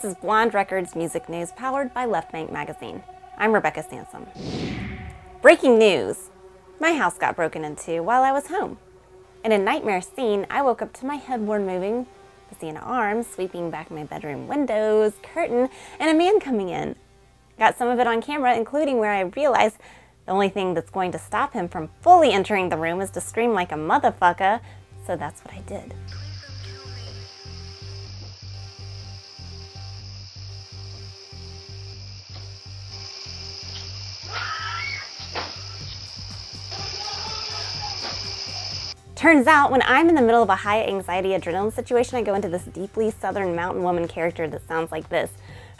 This is Blonde Records Music News powered by Left Bank Magazine. I'm Rebecca Sansom. Breaking news! My house got broken into while I was home. In a nightmare scene, I woke up to my headboard moving, to see an arm sweeping back my bedroom windows, curtain, and a man coming in. Got some of it on camera, including where I realized the only thing that's going to stop him from fully entering the room is to scream like a motherfucker, so that's what I did. Turns out, when I'm in the middle of a high anxiety adrenaline situation, I go into this deeply southern mountain woman character that sounds like this.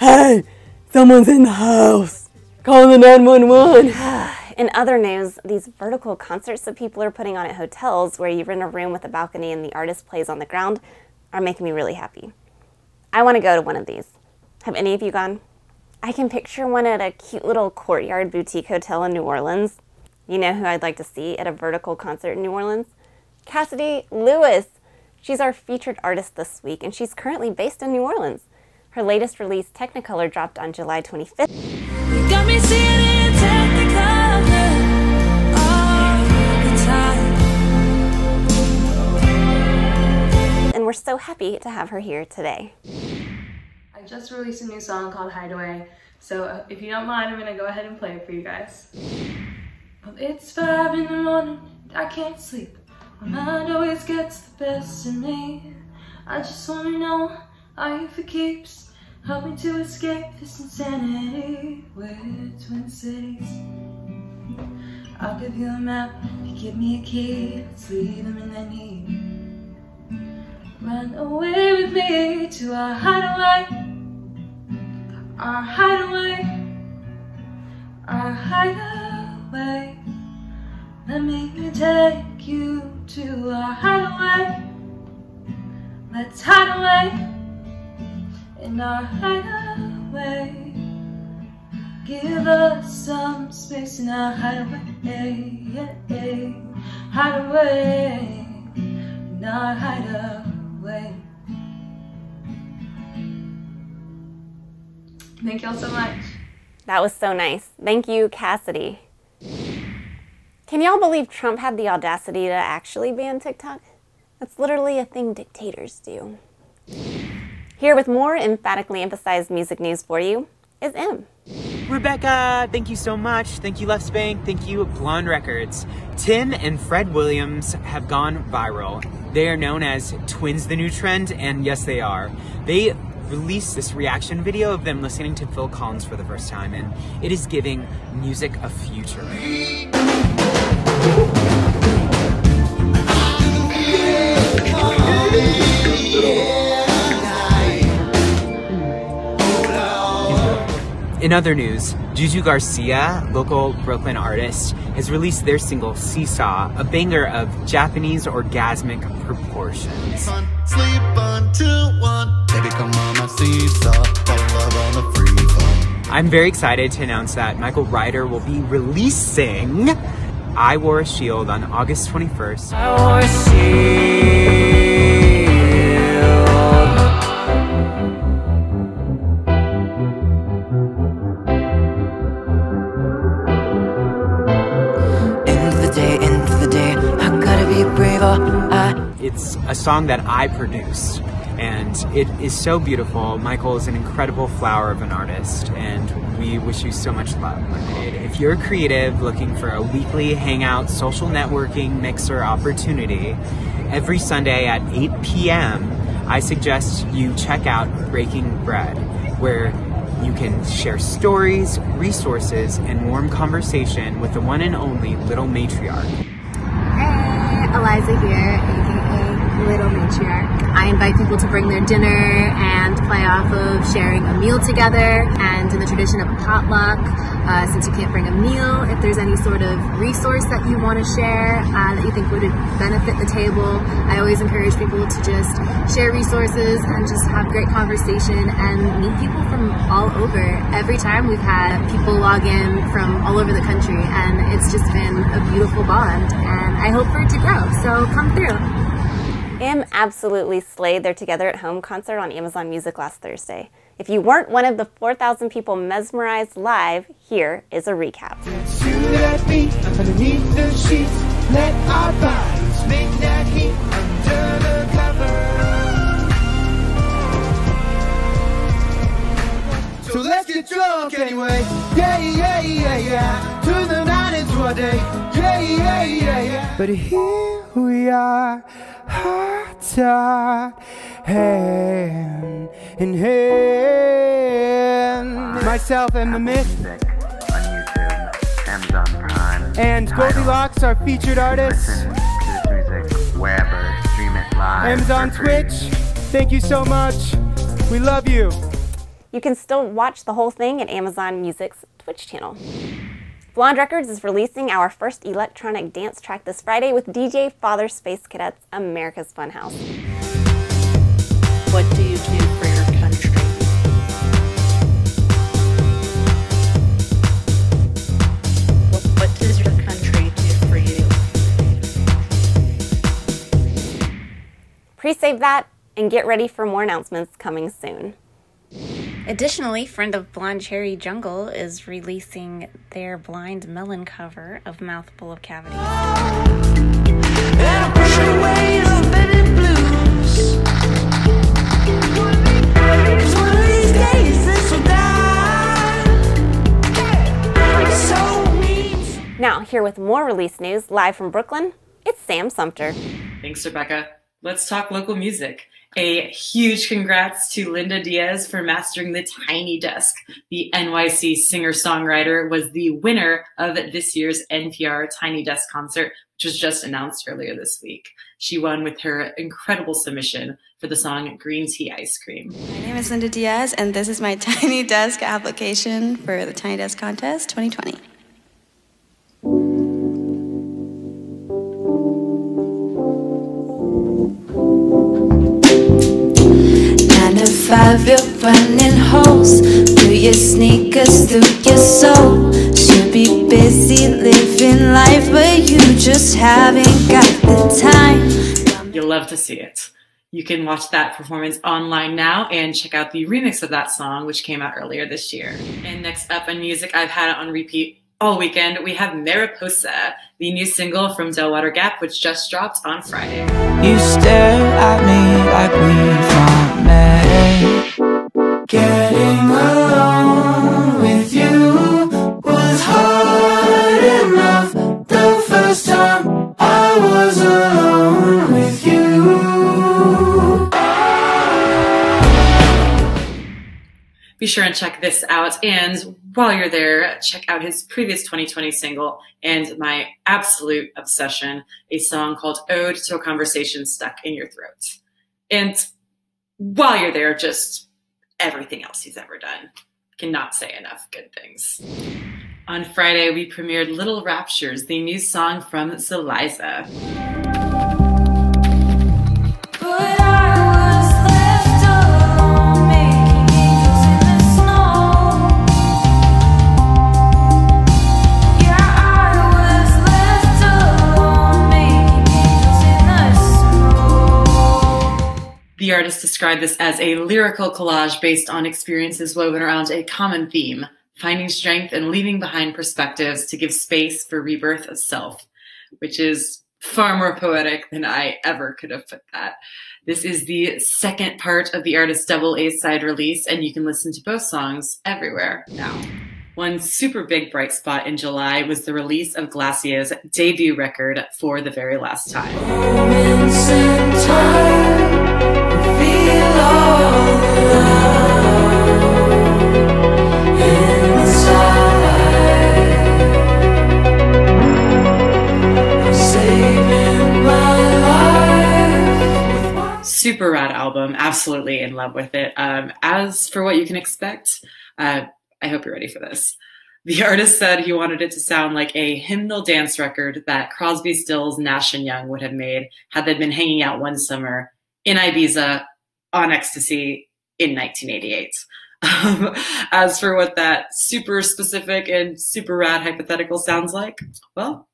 Hey, someone's in the house. Call the 911. In other news, these vertical concerts that people are putting on at hotels where you rent a room with a balcony and the artist plays on the ground are making me really happy. I want to go to one of these. Have any of you gone? I can picture one at a cute little courtyard boutique hotel in New Orleans. You know who I'd like to see at a vertical concert in New Orleans? Cassidy Louis. She's our featured artist this week, and she's currently based in New Orleans. Her latest release, Technicolor, dropped on July 25th. You got me singing Technicolor all the time. And we're so happy to have her here today. I just released a new song called Hideaway, so if you don't mind, I'm gonna go ahead and play it for you guys. It's 5 in the morning, I can't sleep. My mind always gets the best of me. I just wanna know, are you for keeps? Help me to escape this insanity. We're twin cities. I'll give you a map, you give me a key. Let's leave them in their need. Run away with me to our hideaway. Our hideaway. Our hideaway. Let me take you to our hideaway. Let's hide away in our hideaway. Give us some space in our hideaway, hideaway, in our hideaway. Thank y'all so much. That was so nice. Thank you, Cassidy. Can y'all believe Trump had the audacity to actually ban TikTok? That's literally a thing dictators do. Here with more emphatically emphasized music news for you is M. Rebecca, thank you so much. Thank you, Left Bank. Thank you, Blonde Records. Tim and Fred Williams have gone viral. They are known as Twins the New Trend, and yes, they are. They released this reaction video of them listening to Phil Collins for the first time, and it is giving music a future. In other news, Juju Garcia, local Brooklyn artist, has released their single Seesaw, a banger of Japanese orgasmic proportions. Sleep on 2-1, baby come on my seesaw, love on the free fall. I'm very excited to announce that Michael Rider will be releasing I Wore a Shield on August 21st. I wore a shield. End of the day, I gotta be braver. It's a song that I produced, and it is so beautiful. Michael is an incredible flower of an artist, and we wish you so much love, Lemonade. If you're creative looking for a weekly hangout, social networking, mixer opportunity, every Sunday at 8 p.m., I suggest you check out Breaking Bread, where you can share stories, resources, and warm conversation with the one and only Little Matriarch. Hey, Eliza here, aka Little Matriarch. I invite people to bring their dinner and play off of sharing a meal together. And in the tradition of a potluck, since you can't bring a meal, if there's any sort of resource that you want to share that you think would benefit the table, I always encourage people to just share resources and just have great conversation and meet people from all over. Every time we've had people log in from all over the country, and it's just been a beautiful bond, and I hope for it to grow, so come through. M absolutely slayed their Together at Home concert on Amazon Music last Thursday. If you weren't one of the 4,000 people mesmerized live, here is a recap. So let's get drunk anyway. Yeah, yeah, yeah, yeah. Turn the night into a day. Yeah, yeah, yeah, yeah. But here we are, heart hand in hand. Myself and the Myth. On YouTube, Amazon Prime. And Goldilocks are featured artists. Listen to this music wherever, stream it live. Amazon Twitch. Thank you so much. We love you. You can still watch the whole thing at Amazon Music's Twitch channel. Blonde Records is releasing our first electronic dance track this Friday with DJ Father Space Cadets' America's Funhouse. What do you do for your country? What does your country do for you? Pre-save that and get ready for more announcements coming soon. Additionally, friend of Blonde Cherry Jungle is releasing their Blind Melon cover of Mouthful of Cavities. Now, here with more release news live from Brooklyn, it's Sam Sumpter. Thanks, Rebecca. Let's talk local music. A huge congrats to Linda Diaz for mastering the Tiny Desk. The NYC singer-songwriter was the winner of this year's NPR Tiny Desk concert, which was just announced earlier this week. She won with her incredible submission for the song Green Tea Ice Cream. My name is Linda Diaz, and this is my Tiny Desk application for the Tiny Desk Contest 2020. Five, you're running holes through your sneakers, through your soul. Should be busy living life, but you just haven't got the time. You'll love to see it. You can watch that performance online now and check out the remix of that song, which came out earlier this year. And next up on music, I've had it on repeat all weekend. We have Mariposa, the new single from Del Water Gap, which just dropped on Friday. You stare at me like we fought mad. Getting along with you was hard enough the first time I was alone with you. Be sure and check this out, and while you're there, check out his previous 2020 single and my absolute obsession, a song called Ode to a Conversation Stuck in Your Throat. And while you're there, just everything else he's ever done. Cannot say enough good things. On Friday, we premiered Little Raptures, the new song from Seesaw. But I was left alone, making angels in the snow. Yeah, I was left alone, making angels in the snow. The artist described this as a lyrical collage based on experiences woven around a common theme, finding strength and leaving behind perspectives to give space for rebirth of self, which is far more poetic than I ever could have put that. This is the second part of the artist's double A-side release, and you can listen to both songs everywhere now. One super big bright spot in July was the release of Glacier's debut record, For the Very Last Time. Moments in time. Super rad album, absolutely in love with it. As for what you can expect, I hope you're ready for this. The artist said he wanted it to sound like a hymnal dance record that Crosby, Stills, Nash & Young would have made had they been hanging out one summer in Ibiza on ecstasy in 1988. As for what that super specific and super rad hypothetical sounds like, well,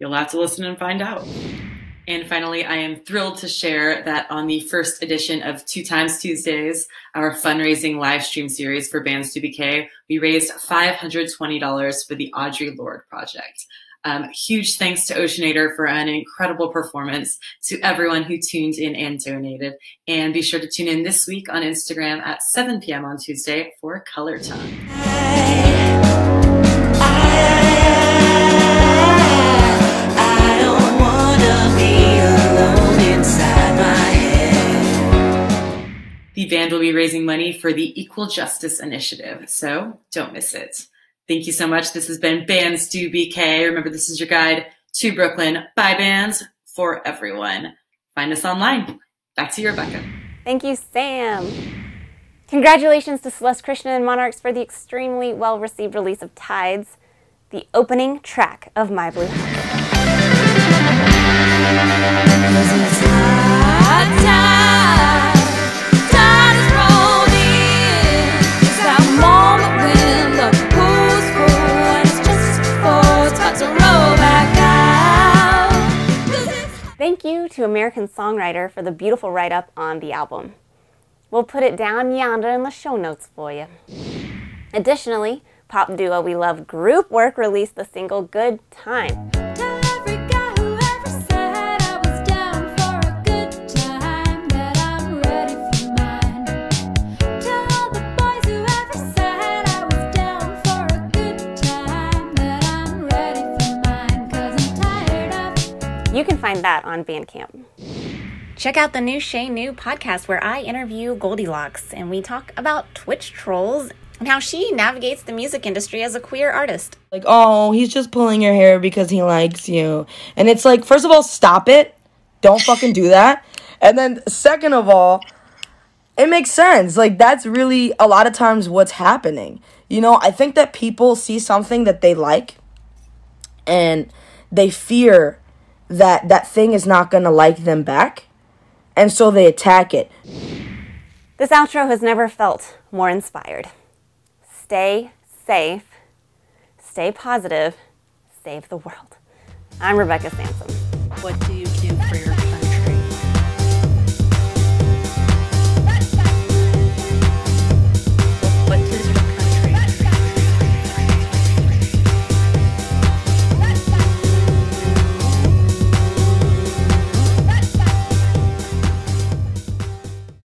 you'll have to listen and find out. And finally, I am thrilled to share that on the first edition of 2 Times Tuesdays, our fundraising live stream series for Bands to BK, we raised $520 for the Audre Lorde Project. Huge thanks to Oceanator for an incredible performance, to everyone who tuned in and donated. And be sure to tune in this week on Instagram at 7 p.m. on Tuesday for Color Tongue. The band will be raising money for the Equal Justice Initiative, so don't miss it. Thank you so much. This has been Bands Do BK. Remember, this is your guide to Brooklyn by bands for everyone. Find us online. Back to you, Rebecca. Thank you, Sam. Congratulations to Celeste Krishnan and Monarchs for the extremely well-received release of Tides, the opening track of My Blue House. Thank you to American Songwriter for the beautiful write-up on the album. We'll put it down yonder in the show notes for you. Additionally, pop duo We Love Group Work released the single Good Time. You can find that on Bandcamp. Check out the new Shay New podcast where I interview Goldilocks and we talk about Twitch trolls and how she navigates the music industry as a queer artist. Like, oh, he's just pulling your hair because he likes you. And it's like, first of all, stop it. Don't fucking do that. And then second of all, it makes sense. Like, that's really a lot of times what's happening. You know, I think that people see something that they like and they fear that thing is not going to like them back, and so they attack it. This outro has never felt more inspired. Stay safe, stay positive, save the world. I'm Rebecca Sampson. What do you do for your